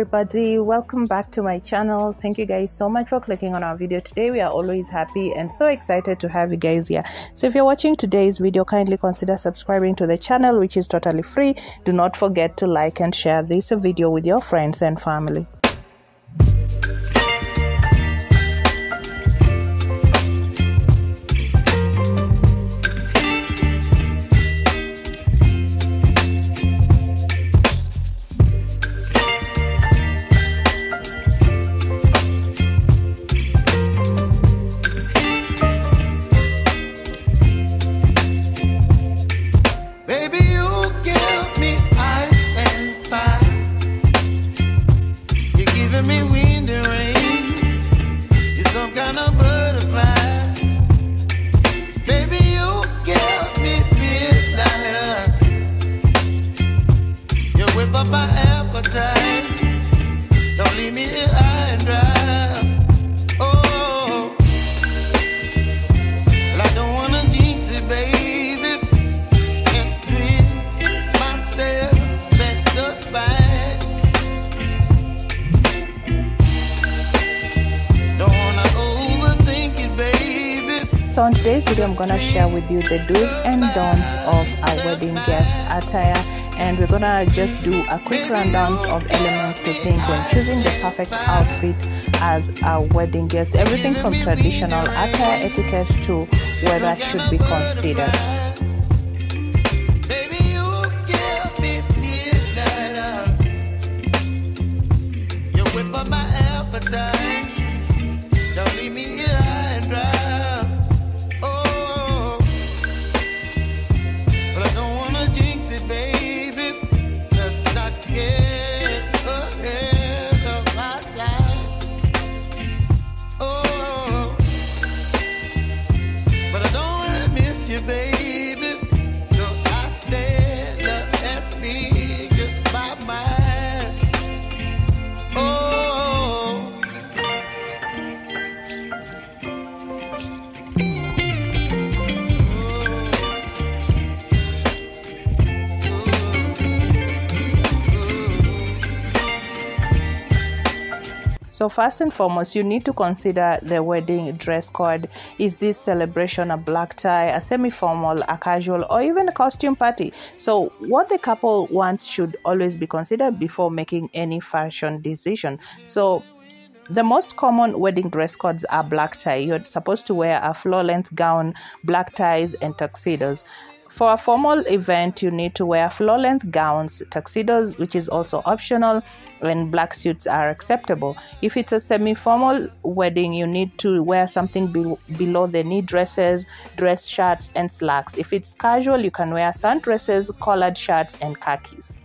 everybody, welcome back to my channel. Thank you guys so much for clicking on our video today. We are always happy and so excited to have you guys here. So if you're watching today's video, kindly consider subscribing to the channel, which is totally free. Do not forget to like and share this video with your friends and family. So on today's video, I'm gonna share with you the do's and don'ts of our wedding guest attire, and we're gonna just do a quick rundown of elements to think when choosing the perfect outfit as our wedding guest. Everything from traditional attire etiquette to where that should be considered. So first and foremost, you need to consider the wedding dress code. Is this celebration a black tie, a semi-formal, a casual, or even a costume party? So what the couple wants should always be considered before making any fashion decision. So the most common wedding dress codes are black tie. You're supposed to wear a floor-length gown, black ties, and tuxedos. For a formal event, you need to wear floor-length gowns, tuxedos, which is also optional, and black suits are acceptable. If it's a semi-formal wedding, you need to wear something below the knee, dresses, dress shirts, and slacks. If it's casual, you can wear sundresses, collared shirts, and khakis.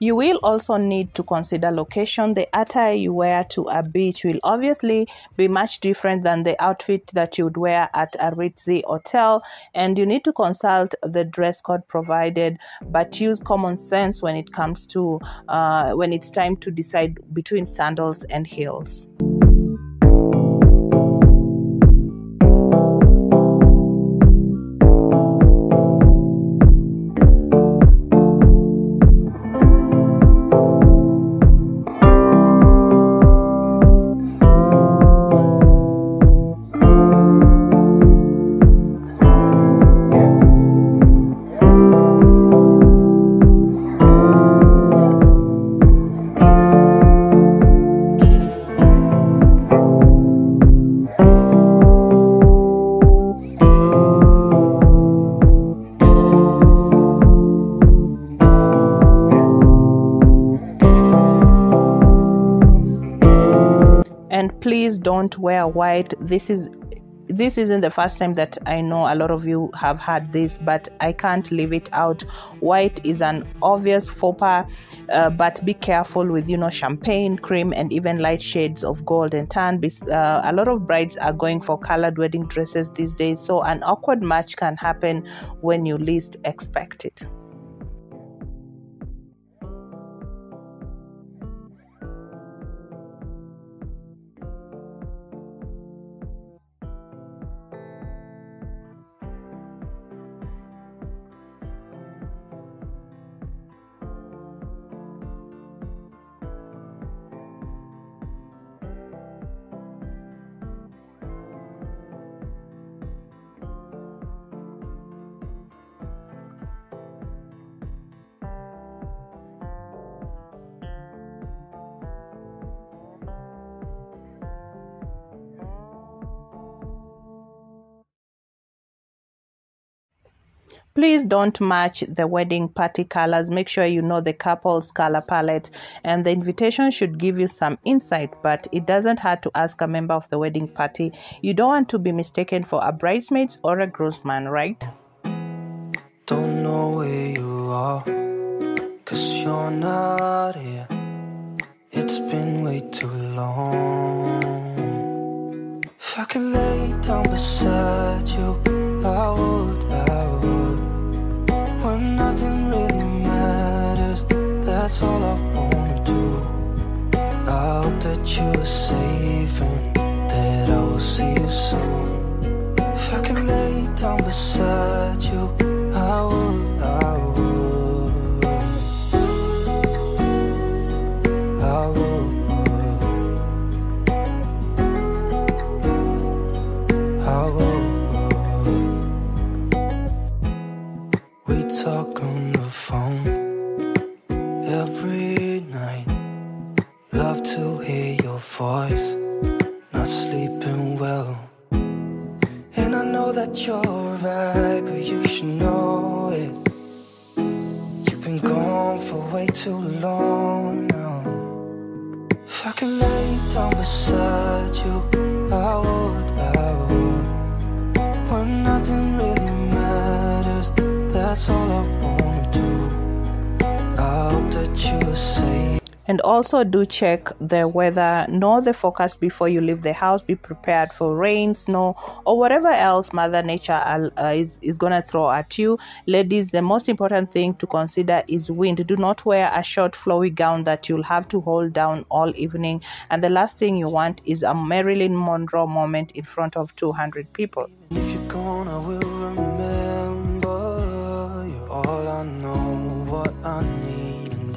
You will also need to consider location. The attire you wear to a beach will obviously be much different than the outfit that you would wear at a ritzy hotel, and you need to consult the dress code provided, but use common sense when it comes to when it's time to decide between sandals and heels. please don't wear white. This isn't the first time that I know a lot of you have had this, but I can't leave it out. White is an obvious faux pas, but be careful with, champagne, cream, and even light shades of gold and tan. A lot of brides are going for colored wedding dresses these days, so an awkward match can happen when you least expect it. Please don't match the wedding party colors. Make sure you know the couple's color palette, and the invitation should give you some insight, but it doesn't hurt to ask a member of the wedding party. You don't want to be mistaken for a bridesmaid or a groomsman, right? Don't know where you are, 'cause you're not here. It's been way too long. If I could lay down beside you, I would. When nothing really matters, that's all I wanna do. I hope that you're safe and that I will see you soon. If I could lay down beside you, I would. Talk on the phone every night. Love to hear your voice. Not sleeping well. And I know that you're right, but you should know it. You've been gone for way too long now. If I could lay down beside you, I would. When nothing really matters, that's all I want to do. I hope that you're safe. And also do check the weather. Know the forecast before you leave the house. Be prepared for rain, snow, or whatever else Mother Nature is going to throw at you. Ladies, the most important thing to consider is wind. Do not wear a short flowy gown that you'll have to hold down all evening. And the last thing you want is a Marilyn Monroe moment in front of 200 people. If you're gone, I will remember. You're all I know, what I need.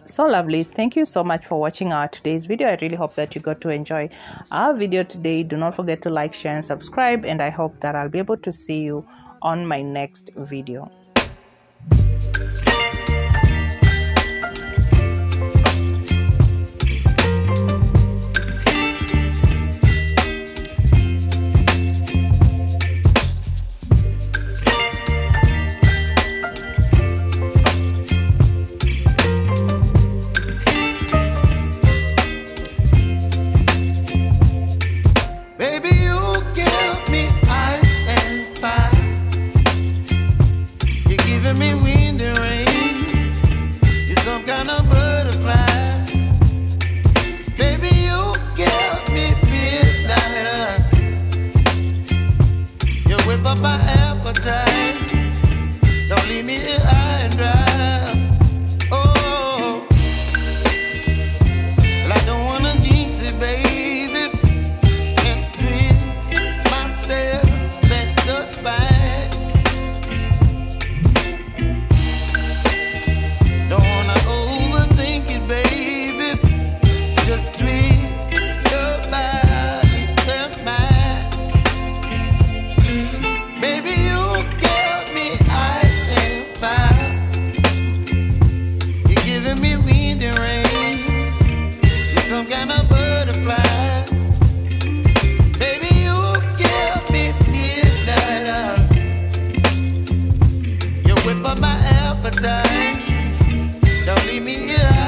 So lovelies, thank you so much for watching our today's video. I really hope that you got to enjoy our video today. Do not forget to like, share, and subscribe, and I hope that I'll be able to see you on my next video. But my appetite don't leave me here.